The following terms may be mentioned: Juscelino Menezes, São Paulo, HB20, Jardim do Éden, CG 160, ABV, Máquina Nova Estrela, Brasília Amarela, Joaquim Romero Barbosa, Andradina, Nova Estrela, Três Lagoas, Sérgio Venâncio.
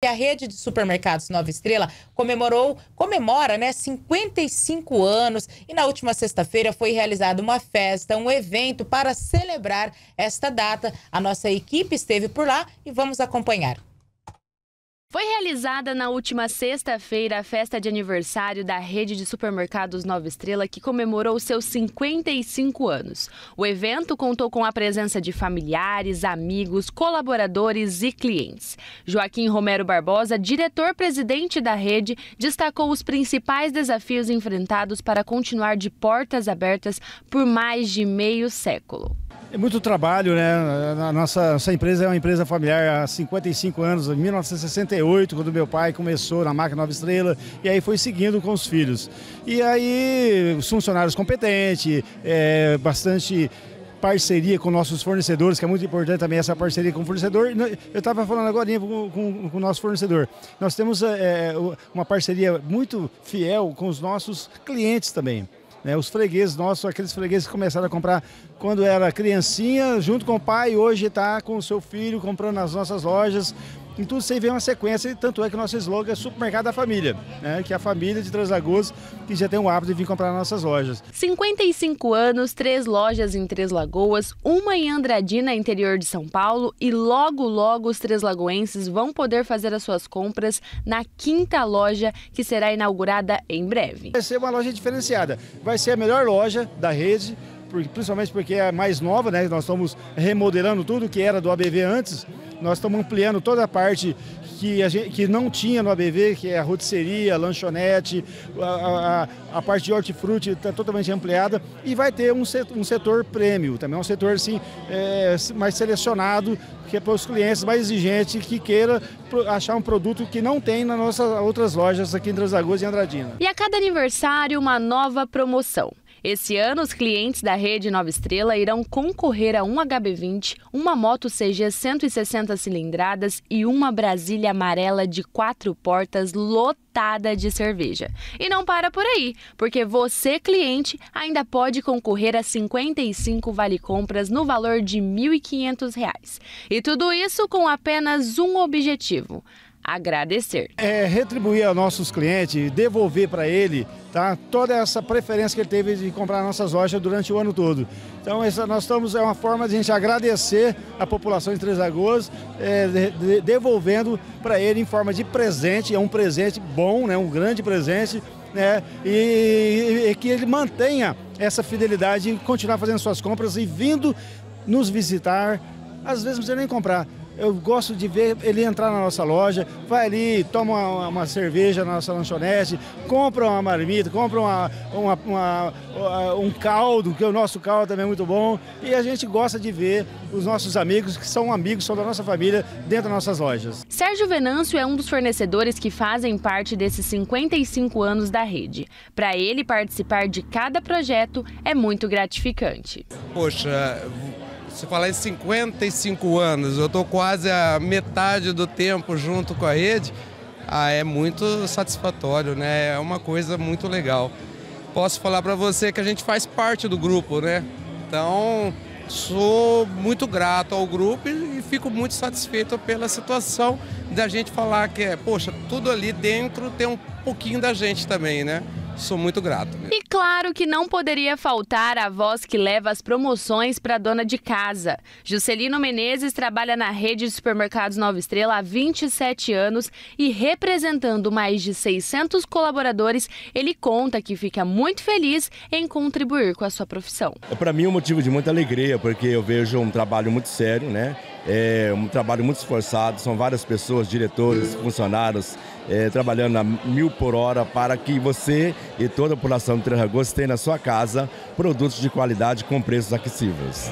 E a rede de supermercados Nova Estrela comemora, né, 55 anos e na última sexta-feira foi realizada uma festa, um evento para celebrar esta data. A nossa equipe esteve por lá e vamos acompanhar. Foi realizada na última sexta-feira a festa de aniversário da rede de supermercados Nova Estrela, que comemorou seus 55 anos. O evento contou com a presença de familiares, amigos, colaboradores e clientes. Joaquim Romero Barbosa, diretor-presidente da rede, destacou os principais desafios enfrentados para continuar de portas abertas por mais de meio século. É muito trabalho, né? A nossa empresa é uma empresa familiar há 55 anos, em 1968, quando meu pai começou na Máquina Nova Estrela, e aí foi seguindo com os filhos. E aí, os funcionários competentes, bastante parceria com nossos fornecedores, que é muito importante também essa parceria com o fornecedor. Eu estava falando agora com o nosso fornecedor. Nós temos uma parceria muito fiel com os nossos clientes também. Os fregueses nossos, aqueles fregueses que começaram a comprar quando era criancinha, junto com o pai, hoje está com o seu filho comprando nas nossas lojas. Em tudo isso aí vem uma sequência, e tanto é que o nosso slogan é Supermercado da Família, né? Que é a família de Três Lagoas que já tem o hábito de vir comprar nas nossas lojas. 55 anos, 3 lojas em Três Lagoas, uma em Andradina, interior de São Paulo, e logo os três lagoenses vão poder fazer as suas compras na 5ª loja, que será inaugurada em breve. Vai ser uma loja diferenciada, vai ser a melhor loja da rede, principalmente porque é a mais nova, né? Nós estamos remodelando tudo que era do ABV antes. Nós estamos ampliando toda a parte que não tinha no ABV, que é a rotisseria, a lanchonete, a parte de hortifruti está totalmente ampliada. E vai ter um setor prêmio também, um setor assim, mais selecionado, que é para os clientes mais exigentes que queiram achar um produto que não tem nas nossas outras lojas aqui em Três Lagoas e Andradina. E a cada aniversário, uma nova promoção. Esse ano, os clientes da rede Nova Estrela irão concorrer a um HB20, uma moto CG 160 cilindradas e uma Brasília Amarela de 4 portas lotada de cerveja. E não para por aí, porque você, cliente, ainda pode concorrer a 55 vale-compras no valor de R$ 1.500. E tudo isso com apenas um objetivo: agradecer. Retribuir aos nossos clientes, devolver para ele, tá, toda essa preferência que ele teve de comprar nossas lojas durante o ano todo. Então, é uma forma de a gente agradecer a população de Três Lagoas, devolvendo para ele em forma de presente. É um presente bom, né, um grande presente, né, e que ele mantenha essa fidelidade e continuar fazendo suas compras e vindo nos visitar, às vezes não precisa nem comprar. Eu gosto de ver ele entrar na nossa loja, vai ali, toma uma cerveja na nossa lanchonete, compra uma marmita, compra um caldo, que o nosso caldo também é muito bom. E a gente gosta de ver os nossos amigos, que são amigos, são da nossa família, dentro das nossas lojas. Sérgio Venâncio é um dos fornecedores que fazem parte desses 55 anos da rede. Para ele, participar de cada projeto é muito gratificante. Poxa, se falar em 55 anos, eu estou quase a metade do tempo junto com a rede, é muito satisfatório, né? É uma coisa muito legal. Posso falar para você que a gente faz parte do grupo, né? Então, sou muito grato ao grupo e fico muito satisfeito pela situação da gente falar que, poxa, tudo ali dentro tem um pouquinho da gente também, né? Sou muito grato. Né? E claro que não poderia faltar a voz que leva as promoções para a dona de casa. Juscelino Menezes trabalha na rede de supermercados Nova Estrela há 27 anos e, representando mais de 600 colaboradores, ele conta que fica muito feliz em contribuir com a sua profissão. Para mim é um motivo de muita alegria, porque eu vejo um trabalho muito sério, né? É um trabalho muito esforçado, são várias pessoas, diretores, funcionários, trabalhando a 1000 por hora para que você e toda a população de Três Lagoas tenha na sua casa produtos de qualidade com preços acessíveis.